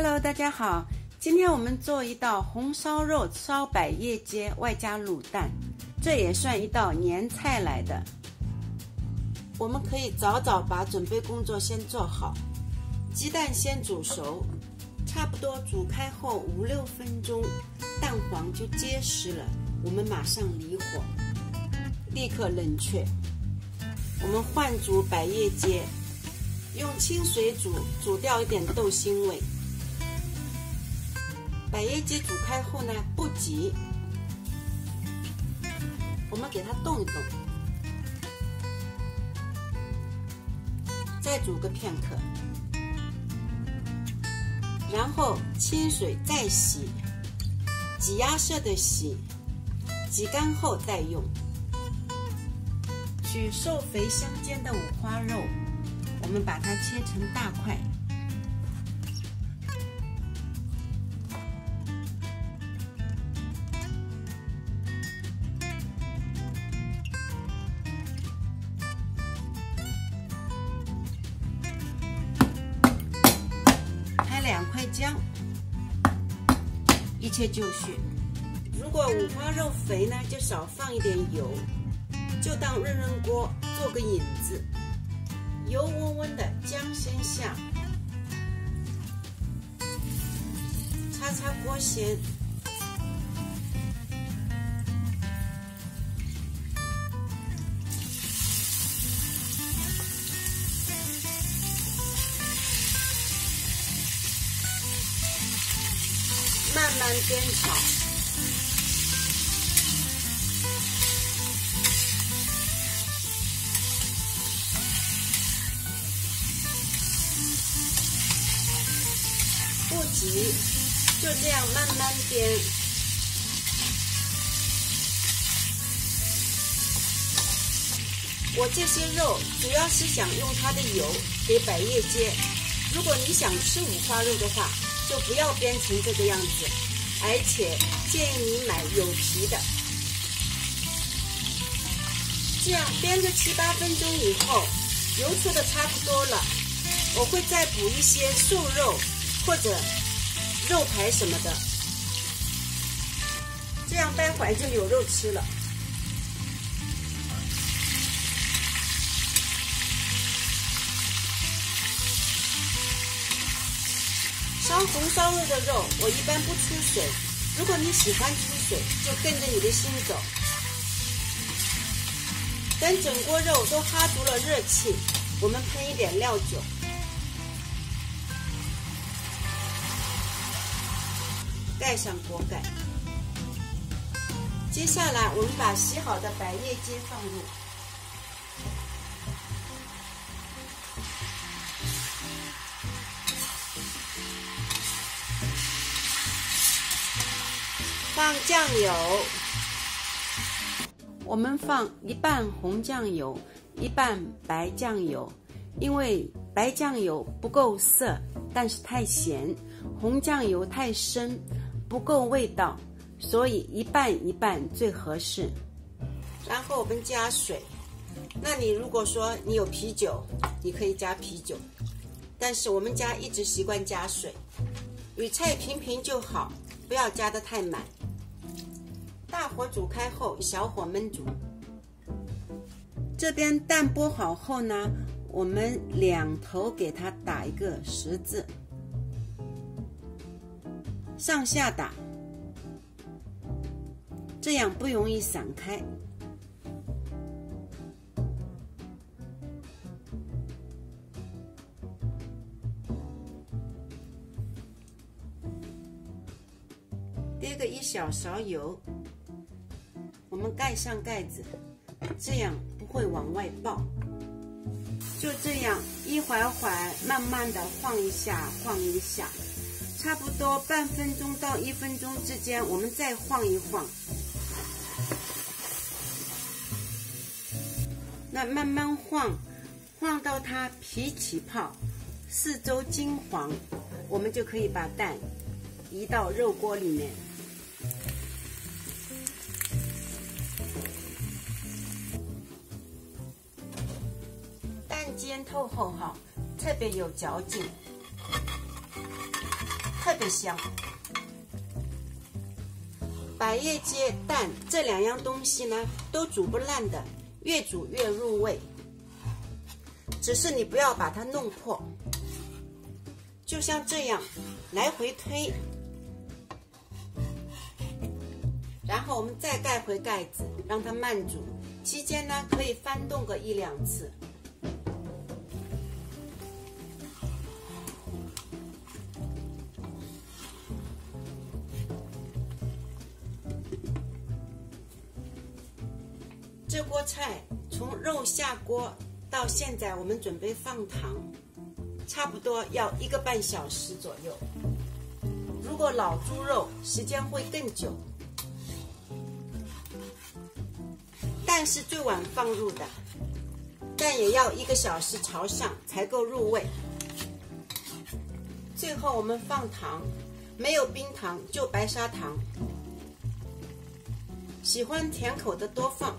Hello， 大家好，今天我们做一道红烧肉烧百叶结，外加卤蛋，这也算一道年菜来的。我们可以早把准备工作先做好，鸡蛋先煮熟，差不多煮开后5-6分钟，蛋黄就结实了。我们马上离火，立刻冷却。我们换煮百叶结，用清水煮，煮掉一点豆腥味。 百叶结煮开后呢，不急，我们给它动一动，再煮个片刻，然后清水再洗，挤压式的洗，挤干后再用。取瘦肥相间的五花肉，我们把它切成大块。 2块姜，一切就绪。如果五花肉肥呢，就少放一点油，就当润润锅，做个引子。油温温的，姜先下，擦擦锅沿，慢慢煸炒，不急，就这样慢慢煸。我这些肉主要是想用它的油给百叶结，如果你想吃五花肉的话。 就不要煸成这个样子，而且建议你买有皮的。这样煸个7-8分钟以后，油出的差不多了，我会再补一些瘦肉或者肉排什么的，这样待会儿就有肉吃了。 烧红烧肉的肉，我一般不出水。如果你喜欢出水，就跟着你的心走。等整锅肉都哈足了热气，我们喷一点料酒，盖上锅盖。接下来，我们把洗好的百叶结放入。 放酱油，我们放1半红酱油，1半白酱油，因为白酱油不够涩，但是太咸；红酱油太深，不够味道，所以1半1半最合适。然后我们加水，那你如果说你有啤酒，你可以加啤酒，但是我们家一直习惯加水，与菜平平就好，不要加得太满。 大火煮开后，小火焖煮。这边蛋剥好后呢，我们2头给它打一个十字，上下打，这样不容易散开。滴个1小勺油。 我们盖上盖子，这样不会往外爆。就这样一会儿会儿慢慢的晃一下，晃一下，差不多半分钟到1分钟之间，我们再晃一晃。那慢慢晃，晃到它皮起泡，四周金黄，我们就可以把蛋移到肉锅里面。 煎透后哈，特别有嚼劲。的香。百叶结、蛋这两样东西呢，都煮不烂的，越煮越入味。只是你不要把它弄破，就像这样来回推，然后我们再盖回盖子，让它慢煮。期间呢，可以翻动个1-2次。 这锅菜从肉下锅到现在，我们准备放糖，差不多要1个半小时左右。如果老猪肉，时间会更久。蛋是最晚放入的，蛋也要1个小时朝上才够入味。最后我们放糖，没有冰糖就白砂糖，喜欢甜口的多放。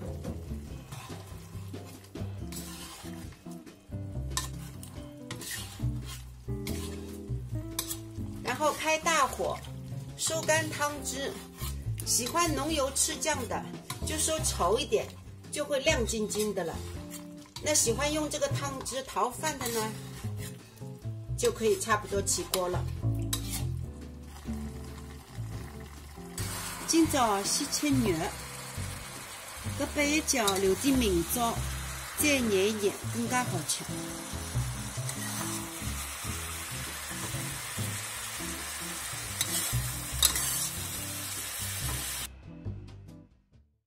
然后开大火，收干汤汁。喜欢浓油赤酱的，就收稠一点，就会亮晶晶的了。那喜欢用这个汤汁淘饭的呢，就可以差不多起锅了。今朝先吃肉，搿八一椒留点明朝，再热一热更加好吃。